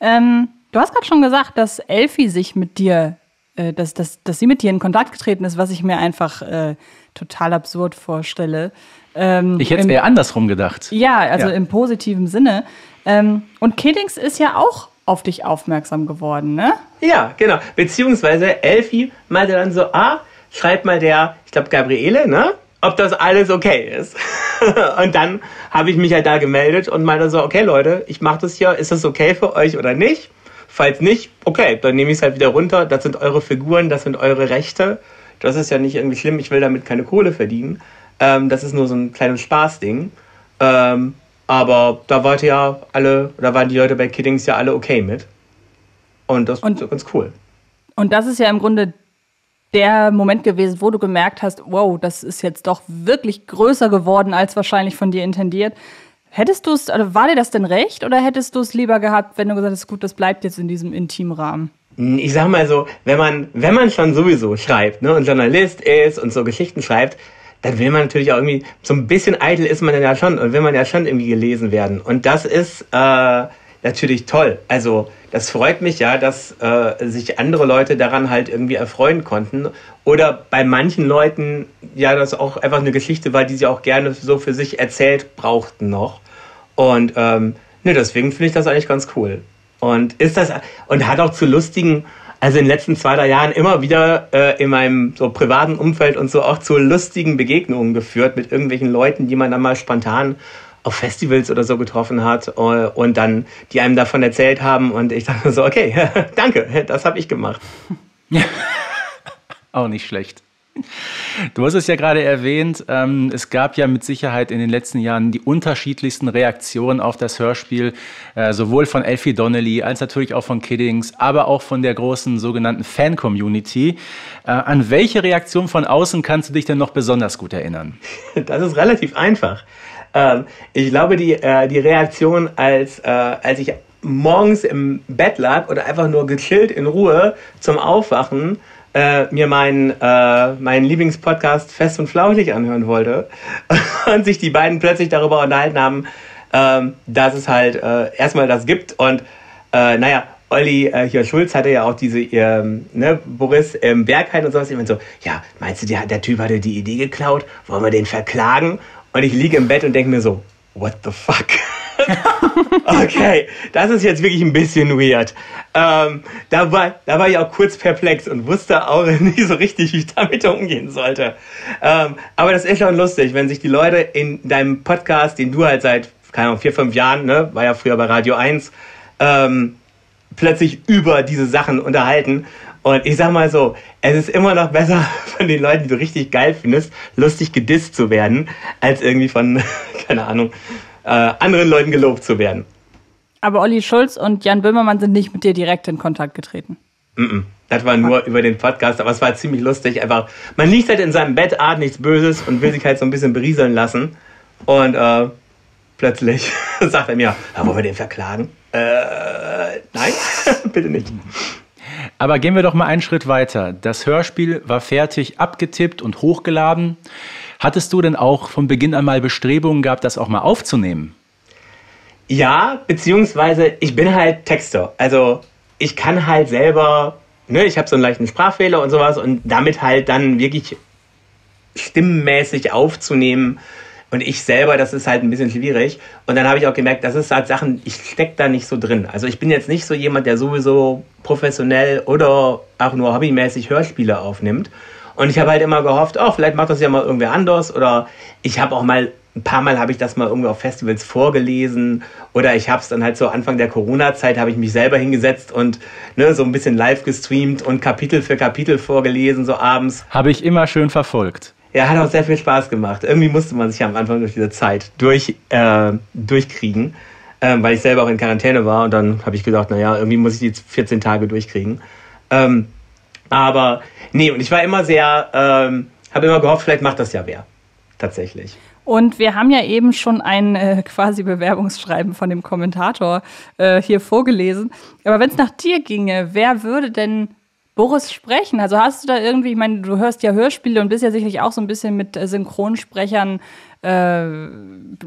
ähm, du hast gerade schon gesagt, dass Elfi sich mit dir Dass, dass, dass sie mit dir in Kontakt getreten ist, was ich mir einfach äh, total absurd vorstelle. Ähm, ich hätte es eher andersrum gedacht. Ja, also ja. im positiven Sinne. Ähm, und Kiddinx ist ja auch auf dich aufmerksam geworden, ne? Ja, genau. Beziehungsweise Elfi meinte dann so, ah, schreib mal der, ich glaube, Gabriele, ne? Ob das alles okay ist. Und dann habe ich mich halt da gemeldet und meinte so, okay, Leute, ich mache das hier. Ist das okay für euch oder nicht? Falls nicht, okay, dann nehme ich es halt wieder runter. Das sind eure Figuren, das sind eure Rechte. Das ist ja nicht irgendwie schlimm, ich will damit keine Kohle verdienen. Ähm, das ist nur so ein kleines Spaßding. Ähm, aber da waren ja alle, da waren die Leute bei Kiddinx ja alle okay mit. Und das ist ganz cool. Und das ist ja im Grunde der Moment gewesen, wo du gemerkt hast, wow, das ist jetzt doch wirklich größer geworden, als wahrscheinlich von dir intendiert. Hättest du es, also war dir das denn recht oder hättest du es lieber gehabt, wenn du gesagt hast, gut, das bleibt jetzt in diesem intimen Rahmen? Ich sag mal so, wenn man, wenn man schon sowieso schreibt, ne, und Journalist ist und so Geschichten schreibt, dann will man natürlich auch irgendwie, so ein bisschen eitel ist man dann ja schon und will man ja schon irgendwie gelesen werden. Und das ist, äh, natürlich toll. Also das freut mich ja, dass äh, sich andere Leute daran halt irgendwie erfreuen konnten. Oder bei manchen Leuten ja, das auch einfach eine Geschichte war, die sie auch gerne so für sich erzählt brauchten noch. Und ähm, ne, deswegen finde ich das eigentlich ganz cool. Und ist das und hat auch zu lustigen, also in den letzten zwei, drei Jahren immer wieder äh, in meinem so privaten Umfeld und so auch zu lustigen Begegnungen geführt mit irgendwelchen Leuten, die man dann mal spontan auf Festivals oder so getroffen hat und dann die einem davon erzählt haben und ich dachte so, okay, danke, das habe ich gemacht. Ja, auch nicht schlecht. Du hast es ja gerade erwähnt, ähm, es gab ja mit Sicherheit in den letzten Jahren die unterschiedlichsten Reaktionen auf das Hörspiel, äh, sowohl von Elfi Donnelly als natürlich auch von Kiddinx, aber auch von der großen sogenannten Fan-Community. Äh, an welche Reaktion von außen kannst du dich denn noch besonders gut erinnern? Das ist relativ einfach. Ähm, ich glaube, die, äh, die Reaktion, als, äh, als ich morgens im Bett lag oder einfach nur gechillt in Ruhe zum Aufwachen äh, mir meinen, äh, meinen Lieblingspodcast Fest und Flauschig anhören wollte und sich die beiden plötzlich darüber unterhalten haben, äh, dass es halt äh, erstmal das gibt und äh, naja, Olli äh, hier Schulz hatte ja auch diese, ähm, ne, Boris ähm, Bergheim und sowas. Ich meine so, ja, meinst du, der, der Typ hatte die Idee geklaut? Wollen wir den verklagen? Und ich liege im Bett und denke mir so, what the fuck? Okay, das ist jetzt wirklich ein bisschen weird. Ähm, da, war, da war ich auch kurz perplex und wusste auch nicht so richtig, wie ich damit umgehen sollte. Ähm, aber das ist schon lustig, wenn sich die Leute in deinem Podcast, den du halt seit, keine Ahnung, vier, fünf Jahren, ne, war ja früher bei Radio eins, ähm, plötzlich über diese Sachen unterhalten. Und ich sag mal so, es ist immer noch besser von den Leuten, die du richtig geil findest, lustig gedisst zu werden, als irgendwie von, keine Ahnung, äh, anderen Leuten gelobt zu werden. Aber Olli Schulz und Jan Böhmermann sind nicht mit dir direkt in Kontakt getreten? Mm-mm. Das war nur über den Podcast, aber es war ziemlich lustig. Einfach, man liegt halt in seinem Bett, ahnt nichts Böses und will sich halt so ein bisschen berieseln lassen. Und äh, plötzlich sagt er mir, ja, wollen wir den verklagen? Äh, nein, bitte nicht. Aber gehen wir doch mal einen Schritt weiter. Das Hörspiel war fertig, abgetippt und hochgeladen. Hattest du denn auch von Beginn an mal Bestrebungen gehabt, das auch mal aufzunehmen? Ja, beziehungsweise ich bin halt Texter. Also ich kann halt selber, ne, ich habe so einen leichten Sprachfehler und sowas und damit halt dann wirklich stimmmäßig aufzunehmen. Und ich selber, das ist halt ein bisschen schwierig. Und dann habe ich auch gemerkt, das ist halt Sachen, ich stecke da nicht so drin. Also ich bin jetzt nicht so jemand, der sowieso professionell oder auch nur hobbymäßig Hörspiele aufnimmt. Und ich habe halt immer gehofft, oh, vielleicht macht das ja mal irgendwer anders. Oder ich habe auch mal, ein paar Mal habe ich das mal irgendwie auf Festivals vorgelesen. Oder ich habe es dann halt so Anfang der Corona-Zeit, habe ich mich selber hingesetzt und ne, so ein bisschen live gestreamt und Kapitel für Kapitel vorgelesen, so abends. Habe ich immer schön verfolgt. Ja, hat auch sehr viel Spaß gemacht. Irgendwie musste man sich ja am Anfang durch diese Zeit durch, äh, durchkriegen, ähm, weil ich selber auch in Quarantäne war. Und dann habe ich gedacht, naja, irgendwie muss ich die vierzehn Tage durchkriegen. Ähm, aber nee, und ich war immer sehr, ähm, habe immer gehofft, vielleicht macht das ja wer. Tatsächlich. Und wir haben ja eben schon ein äh, quasi Bewerbungsschreiben von dem Kommentator äh, hier vorgelesen. Aber wenn es nach dir ginge, wer würde denn Boris sprechen? Also hast du da irgendwie, ich meine, du hörst ja Hörspiele und bist ja sicherlich auch so ein bisschen mit Synchronsprechern äh,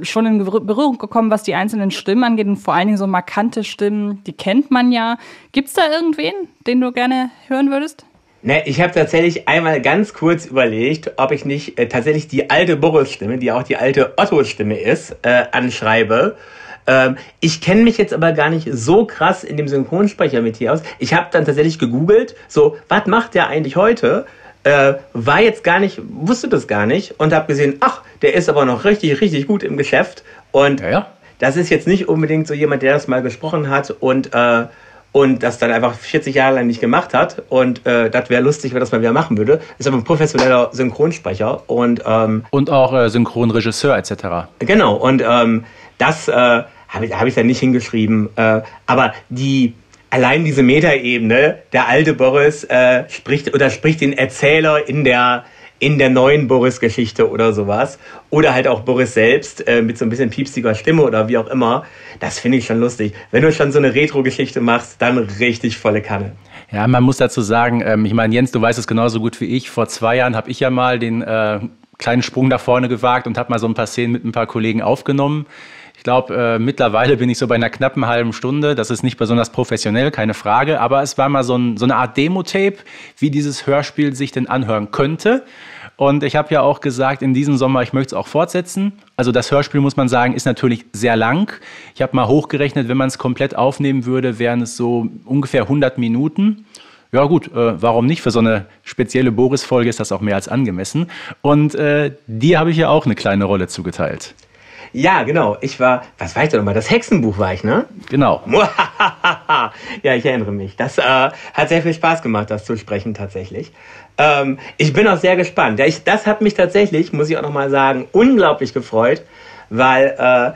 schon in Berührung gekommen, was die einzelnen Stimmen angeht und vor allen Dingen so markante Stimmen, die kennt man ja. Gibt's da irgendwen, den du gerne hören würdest? Ne, ich habe tatsächlich einmal ganz kurz überlegt, ob ich nicht äh, tatsächlich die alte Boris-Stimme, die auch die alte Otto-Stimme ist, äh, anschreibe. Ähm, ich kenne mich jetzt aber gar nicht so krass in dem Synchronsprecher mit hier aus. Ich habe dann tatsächlich gegoogelt, so, was macht der eigentlich heute? Äh, war jetzt gar nicht, wusste das gar nicht und habe gesehen, ach, der ist aber noch richtig, richtig gut im Geschäft. Und ja, ja. Das ist jetzt nicht unbedingt so jemand, der das mal gesprochen hat und, äh, und das dann einfach vierzig Jahre lang nicht gemacht hat. Und äh, das wäre lustig, wenn das mal wieder machen würde. Ist aber ein professioneller Synchronsprecher. Und, ähm, und auch äh, Synchronregisseur et cetera. Genau, und ähm, das... Äh, habe ich es hab ja nicht hingeschrieben, äh, aber die, allein diese Metaebene, der alte Boris äh, spricht oder spricht den Erzähler in der, in der neuen Boris-Geschichte oder sowas oder halt auch Boris selbst äh, mit so ein bisschen piepsiger Stimme oder wie auch immer, das finde ich schon lustig. Wenn du schon so eine Retro-Geschichte machst, dann richtig volle Kanne. Ja, man muss dazu sagen, ähm, ich meine, Jens, du weißt es genauso gut wie ich, vor zwei Jahren habe ich ja mal den äh, kleinen Sprung da vorne gewagt und habe mal so ein paar Szenen mit ein paar Kollegen aufgenommen. Ich glaube, äh, mittlerweile bin ich so bei einer knappen halben Stunde. Das ist nicht besonders professionell, keine Frage. Aber es war mal so, ein, so eine Art Demo-Tape, wie dieses Hörspiel sich denn anhören könnte. Und ich habe ja auch gesagt, in diesem Sommer, ich möchte es auch fortsetzen. Also das Hörspiel, muss man sagen, ist natürlich sehr lang. Ich habe mal hochgerechnet, wenn man es komplett aufnehmen würde, wären es so ungefähr hundert Minuten. Ja gut, äh, warum nicht? Für so eine spezielle Boris-Folge ist das auch mehr als angemessen. Und äh, dir habe ich ja auch eine kleine Rolle zugeteilt. Ja, genau. Ich war, was war ich da nochmal? Das Hexenbuch war ich, ne? Genau. Ja, ich erinnere mich. Das äh, hat sehr viel Spaß gemacht, das zu sprechen tatsächlich. Ähm, ich bin auch sehr gespannt. Ich, das hat mich tatsächlich, muss ich auch nochmal sagen, unglaublich gefreut, weil, äh,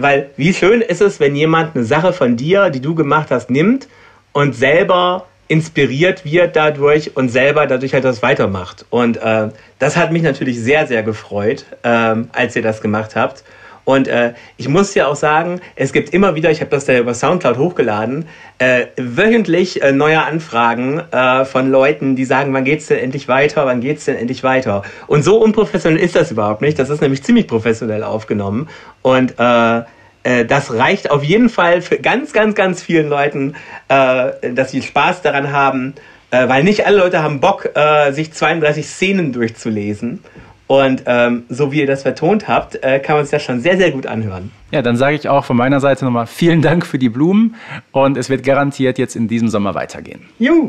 weil wie schön ist es, wenn jemand eine Sache von dir, die du gemacht hast, nimmt und selber inspiriert wird dadurch und selber dadurch halt das weitermacht. Und äh, das hat mich natürlich sehr, sehr gefreut, äh, als ihr das gemacht habt. Und äh, ich muss ja auch sagen, es gibt immer wieder, ich habe das da über Soundcloud hochgeladen, äh, wöchentlich äh, neue Anfragen äh, von Leuten, die sagen, wann geht's denn endlich weiter, wann geht's denn endlich weiter. Und so unprofessionell ist das überhaupt nicht. Das ist nämlich ziemlich professionell aufgenommen. Und äh, äh, das reicht auf jeden Fall für ganz, ganz, ganz vielen Leuten, äh, dass sie Spaß daran haben, äh, weil nicht alle Leute haben Bock, äh, sich zweiunddreißig Szenen durchzulesen. Und ähm, so wie ihr das vertont habt, äh, kann man sich das schon sehr, sehr gut anhören. Ja, dann sage ich auch von meiner Seite nochmal vielen Dank für die Blumen. Und es wird garantiert jetzt in diesem Sommer weitergehen. Juhu!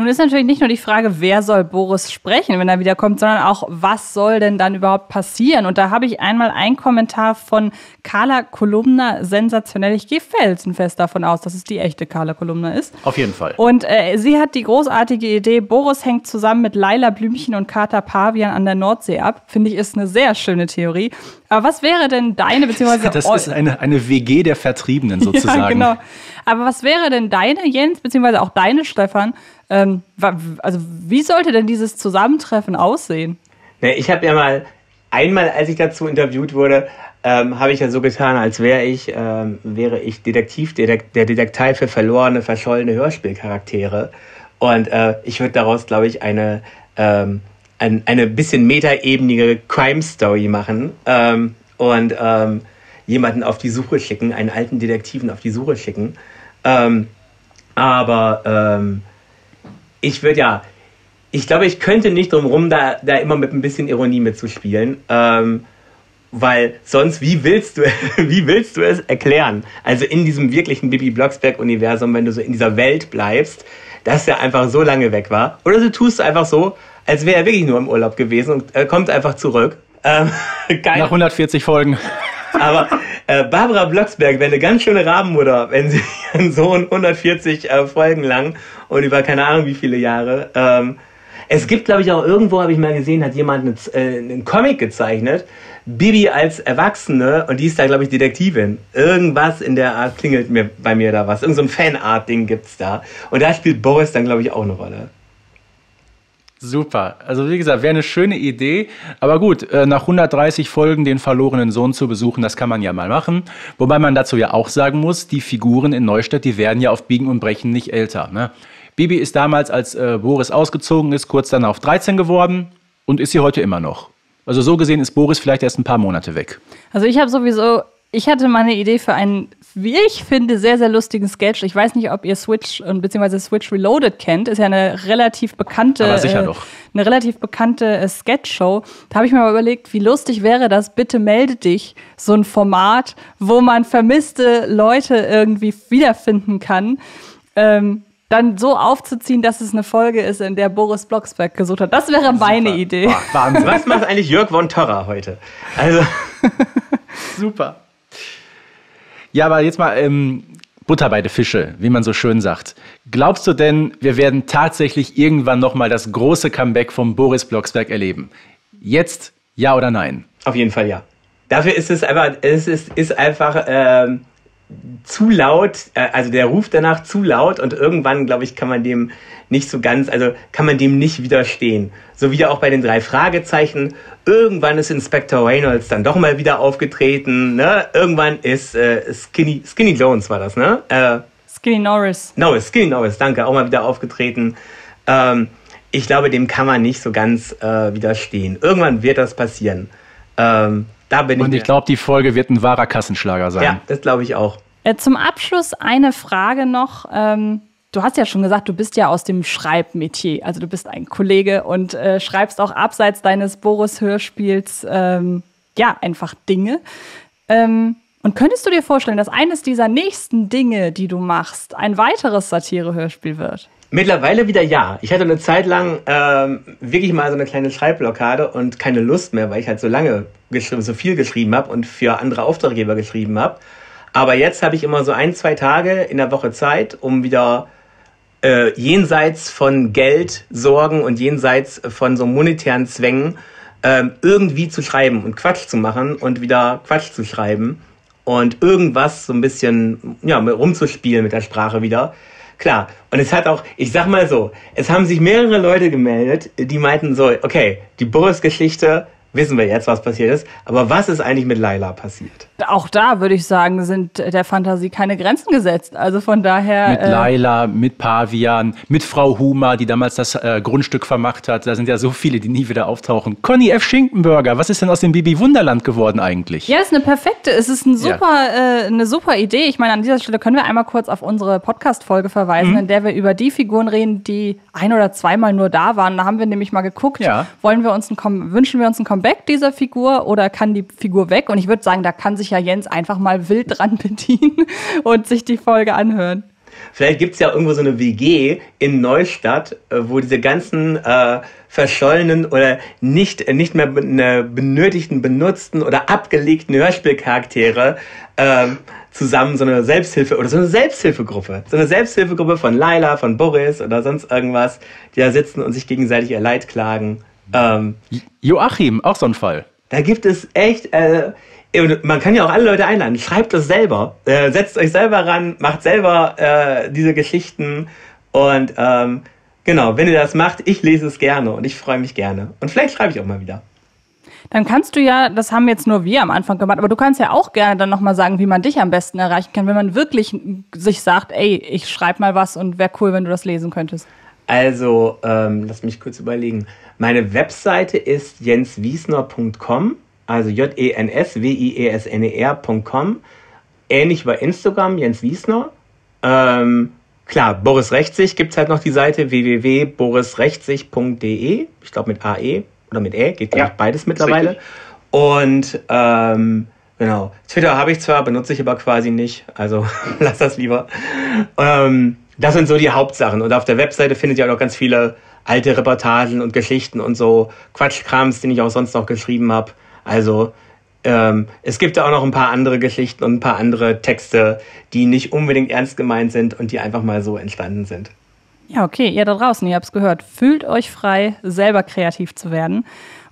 Nun ist natürlich nicht nur die Frage, wer soll Boris sprechen, wenn er wiederkommt, sondern auch, was soll denn dann überhaupt passieren? Und da habe ich einmal einen Kommentar von Carla Kolumna, sensationell. Ich gehe felsenfest davon aus, dass es die echte Carla Kolumna ist. Auf jeden Fall. Und äh, sie hat die großartige Idee, Boris hängt zusammen mit Laila Blümchen und Kater Pavian an der Nordsee ab. Finde ich, ist eine sehr schöne Theorie. Aber was wäre denn deine, beziehungsweise... Das ist eine, eine W G der Vertriebenen sozusagen. Ja, genau. Aber was wäre denn deine, Jens, beziehungsweise auch deine, Stefan, Ähm, also wie sollte denn dieses Zusammentreffen aussehen? Nee, ich habe ja mal, einmal als ich dazu interviewt wurde, ähm, habe ich ja so getan, als wäre ich, ähm, wäre ich Detektiv, Detek- der Detektiv für verlorene, verschollene Hörspielcharaktere. Und äh, ich würde daraus, glaube ich, eine, ähm, ein, eine bisschen metaebenige Crime-Story machen ähm, und ähm, jemanden auf die Suche schicken, einen alten Detektiven auf die Suche schicken. Ähm, aber ähm, Ich würde ja, ich glaube, ich könnte nicht drum rum, da, da immer mit ein bisschen Ironie mitzuspielen, ähm, weil sonst, wie willst du, wie willst du es erklären? Also in diesem wirklichen Bibi Blocksberg-Universum, wenn du so in dieser Welt bleibst, dass er einfach so lange weg war. Oder du tust einfach so, als wäre er wirklich nur im Urlaub gewesen und äh, kommt einfach zurück. Ähm, Nach hundertvierzig Folgen. Aber äh, Barbara Blocksberg wäre eine ganz schöne Rabenmutter, wenn sie ihren Sohn hundertvierzig äh, Folgen lang und über keine Ahnung wie viele Jahre. Ähm, es gibt, glaube ich, auch irgendwo, habe ich mal gesehen, hat jemand eine, äh, einen Comic gezeichnet. Bibi als Erwachsene und die ist da, glaube ich, Detektivin. Irgendwas in der Art klingelt mir bei mir da was. Irgend so ein Fanart-Ding gibt's da. Und da spielt Boris dann, glaube ich, auch eine Rolle. Super. Also wie gesagt, wäre eine schöne Idee. Aber gut, nach hundertdreißig Folgen den verlorenen Sohn zu besuchen, das kann man ja mal machen. Wobei man dazu ja auch sagen muss, die Figuren in Neustadt, die werden ja auf Biegen und Brechen nicht älter. Ne? Bibi ist damals, als äh, Boris ausgezogen ist, kurz danach auf dreizehn geworden und ist sie heute immer noch. Also so gesehen ist Boris vielleicht erst ein paar Monate weg. Also ich habe sowieso... Ich hatte mal eine Idee für einen, wie ich finde, sehr, sehr lustigen Sketch. Ich weiß nicht, ob ihr Switch bzw. Switch Reloaded kennt. Ist ja eine relativ bekannte, aber sicher äh, doch. Eine relativ bekannte äh, Sketch-Show. Da habe ich mir mal überlegt, wie lustig wäre das, bitte melde dich, so ein Format, wo man vermisste Leute irgendwie wiederfinden kann. Ähm, dann so aufzuziehen, dass es eine Folge ist, in der Boris Blocksberg gesucht hat. Das wäre meine Super. Idee. Boah, Wahnsinn. Was macht eigentlich Jörg von Torra heute? Also Super. Ja, aber jetzt mal ähm, Butter bei den Fische, wie man so schön sagt. Glaubst du denn, wir werden tatsächlich irgendwann nochmal das große Comeback von Boris Blocksberg erleben? Jetzt ja oder nein? Auf jeden Fall ja. Dafür ist es einfach, es ist, ist einfach ähm, zu laut, äh, also der Ruf danach zu laut und irgendwann, glaube ich, kann man dem nicht so ganz, also kann man dem nicht widerstehen. So wie ja auch bei den drei Fragezeichen. Irgendwann ist Inspektor Reynolds dann doch mal wieder aufgetreten. Ne? Irgendwann ist äh, Skinny, Skinny Jones war das, ne? Äh, Skinny Norris. Norris, Skinny Norris, danke, auch mal wieder aufgetreten. Ähm, ich glaube, dem kann man nicht so ganz äh, widerstehen. Irgendwann wird das passieren. Ähm, Da bin ich. Und ich glaube, die Folge wird ein wahrer Kassenschlager sein. Ja, das glaube ich auch. Äh, zum Abschluss eine Frage noch. Ähm, du hast ja schon gesagt, du bist ja aus dem Schreibmetier. Also du bist ein Kollege und äh, schreibst auch abseits deines Boris-Hörspiels ähm, ja einfach Dinge. Ähm, und könntest du dir vorstellen, dass eines dieser nächsten Dinge, die du machst, ein weiteres Satire-Hörspiel wird? Mittlerweile wieder ja. Ich hatte eine Zeit lang ähm, wirklich mal so eine kleine Schreibblockade und keine Lust mehr, weil ich halt so lange geschrieben, so viel geschrieben habe und für andere Auftraggeber geschrieben habe. Aber jetzt habe ich immer so ein, zwei Tage in der Woche Zeit, um wieder äh, jenseits von Geld, Sorgen und jenseits von so monetären Zwängen äh, irgendwie zu schreiben und Quatsch zu machen und wieder Quatsch zu schreiben und irgendwas so ein bisschen ja, rumzuspielen mit der Sprache wieder. Klar, und es hat auch, ich sag mal so, es haben sich mehrere Leute gemeldet, die meinten so, okay, die Boris-Geschichte, wissen wir jetzt, was passiert ist, aber was ist eigentlich mit Laila passiert? Auch da, würde ich sagen, sind der Fantasie keine Grenzen gesetzt, also von daher... Mit äh, Laila, mit Pavian, mit Frau Huma, die damals das äh, Grundstück vermacht hat, da sind ja so viele, die nie wieder auftauchen. Conny F. Schinkenberger, was ist denn aus dem Bibi Wunderland geworden eigentlich? Ja, das ist eine perfekte, es ist ein super, ja. äh, eine super Idee. Ich meine, an dieser Stelle können wir einmal kurz auf unsere Podcast-Folge verweisen, mhm. in der wir über die Figuren reden, die ein- oder zweimal nur da waren. Da haben wir nämlich mal geguckt, ja. wollen wir uns ein, wünschen wir uns ein Comeback dieser Figur oder kann die Figur weg? Und ich würde sagen, da kann sich ja Jens einfach mal wild dran bedienen und sich die Folge anhören. Vielleicht gibt es ja irgendwo so eine W G in Neustadt, wo diese ganzen äh, verschollenen oder nicht, nicht mehr benötigten, benutzten oder abgelegten Hörspielcharaktere äh, zusammen so eine Selbsthilfe oder so eine Selbsthilfegruppe. So eine Selbsthilfegruppe von Laila, von Boris oder sonst irgendwas, die da sitzen und sich gegenseitig ihr Leid klagen. Ähm, Joachim, auch so ein Fall. Da gibt es echt, äh, man kann ja auch alle Leute einladen, schreibt das selber, äh, setzt euch selber ran, macht selber äh, diese Geschichten und ähm, genau, wenn ihr das macht, ich lese es gerne und ich freue mich gerne und vielleicht schreibe ich auch mal wieder. Dann kannst du ja, das haben jetzt nur wir am Anfang gemacht, aber du kannst ja auch gerne dann nochmal sagen, wie man dich am besten erreichen kann, wenn man wirklich sich sagt, ey, ich schreibe mal was und wäre cool, wenn du das lesen könntest. Also, ähm, lass mich kurz überlegen. Meine Webseite ist jens wiesner punkt com, also J E N S W I E S N E R punkt com. Ähnlich bei Instagram, Jens Wiesner. Ähm, klar, Boris rächt sich, gibt's halt noch die Seite w w w punkt boris recht sich punkt de. Ich glaube mit A E oder mit E, geht ja nicht beides mittlerweile. Und ähm, genau, Twitter habe ich zwar, benutze ich aber quasi nicht, also lass das lieber. Ähm, Das sind so die Hauptsachen. Und auf der Webseite findet ihr auch noch ganz viele alte Reportagen und Geschichten und so Quatschkrams, den ich auch sonst noch geschrieben habe. Also ähm, es gibt da auch noch ein paar andere Geschichten und ein paar andere Texte, die nicht unbedingt ernst gemeint sind und die einfach mal so entstanden sind. Ja, okay, ihr da draußen, ihr habt es gehört. Fühlt euch frei, selber kreativ zu werden.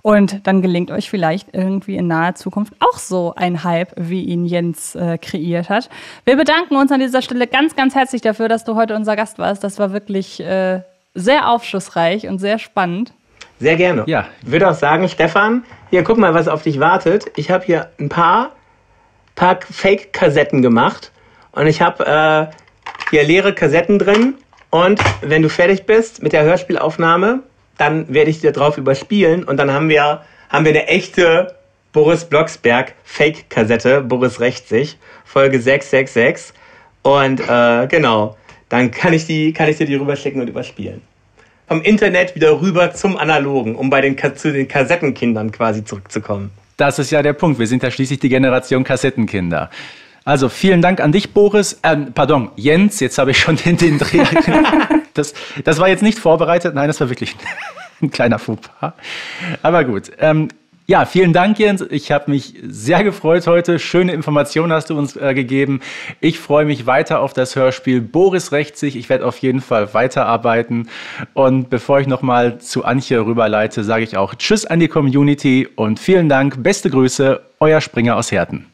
Und dann gelingt euch vielleicht irgendwie in naher Zukunft auch so ein Hype, wie ihn Jens äh, kreiert hat. Wir bedanken uns an dieser Stelle ganz, ganz herzlich dafür, dass du heute unser Gast warst. Das war wirklich äh, sehr aufschlussreich und sehr spannend. Sehr gerne. Ja. Ich würde auch sagen, Stefan, hier, guck mal, was auf dich wartet. Ich habe hier ein paar, paar Fake-Kassetten gemacht. Und ich habe äh, hier leere Kassetten drin. Und wenn du fertig bist mit der Hörspielaufnahme, dann werde ich dir drauf überspielen und dann haben wir, haben wir eine echte Boris Blocksberg Fake-Kassette, Boris rächt sich, Folge sechs sechs sechs. Und äh, genau, dann kann ich, die, kann ich dir die rüberschicken und überspielen. Vom Internet wieder rüber zum Analogen, um bei den, zu den Kassettenkindern quasi zurückzukommen. Das ist ja der Punkt, wir sind ja schließlich die Generation Kassettenkinder. Also vielen Dank an dich, Boris. Ähm, pardon, Jens, jetzt habe ich schon den, den Dreh. Das, das war jetzt nicht vorbereitet. Nein, das war wirklich ein kleiner Fauxpas. Aber gut. Ähm, ja, vielen Dank, Jens. Ich habe mich sehr gefreut heute. Schöne Informationen hast du uns äh, gegeben. Ich freue mich weiter auf das Hörspiel Boris rächt sich. Ich werde auf jeden Fall weiterarbeiten. Und bevor ich nochmal zu Antje rüberleite, sage ich auch Tschüss an die Community und vielen Dank. Beste Grüße, euer Springer aus Herten.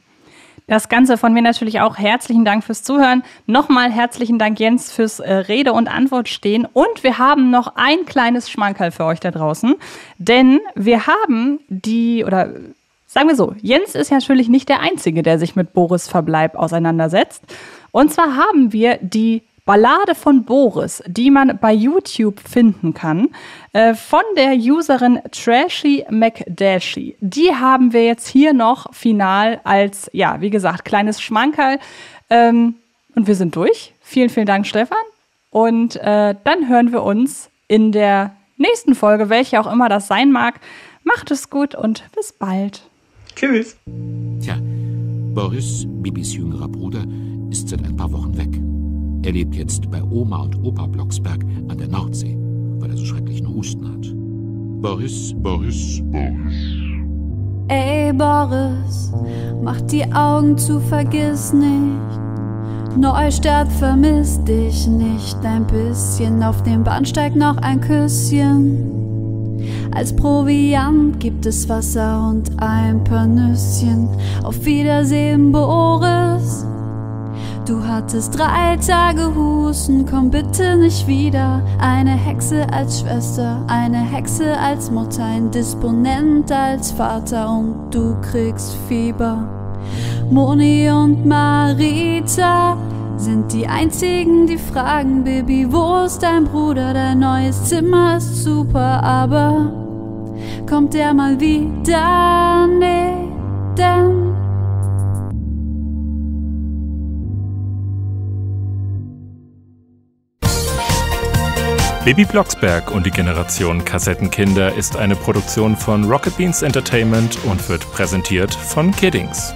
Das Ganze von mir natürlich auch herzlichen Dank fürs Zuhören. Nochmal herzlichen Dank, Jens, fürs äh, Rede und Antwort stehen. Und wir haben noch ein kleines Schmankerl für euch da draußen. Denn wir haben die, oder sagen wir so, Jens ist ja natürlich nicht der Einzige, der sich mit Boris Verbleib auseinandersetzt. Und zwar haben wir die Ballade von Boris, die man bei YouTube finden kann, äh, von der Userin Trashy McDashy. Die haben wir jetzt hier noch final als, ja, wie gesagt, kleines Schmankerl. Ähm, und wir sind durch. Vielen, vielen Dank, Stefan. Und äh, dann hören wir uns in der nächsten Folge, welche auch immer das sein mag. Macht es gut und bis bald. Tschüss. Tja, Boris, Bibis jüngerer Bruder, ist seit ein paar Wochen weg. Er lebt jetzt bei Oma und Opa Blocksberg an der Nordsee, weil er so schrecklichen Husten hat. Boris, Boris, Boris. Ey Boris, mach die Augen zu, vergiss nicht. Neustadt vermisst dich nicht ein bisschen. Auf dem Bahnsteig noch ein Küsschen. Als Proviant gibt es Wasser und ein paar Nüsschen. Auf Wiedersehen, Boris. Du hattest drei Tage Husten, komm bitte nicht wieder. Eine Hexe als Schwester, eine Hexe als Mutter, ein Disponent als Vater und du kriegst Fieber. Moni und Marita sind die einzigen, die fragen, Baby, wo ist dein Bruder? Dein neues Zimmer ist super, aber kommt er mal wieder? Nee, denn Bibi Blocksberg und die Generation Kassettenkinder ist eine Produktion von Rocket Beans Entertainment und wird präsentiert von Kiddinx.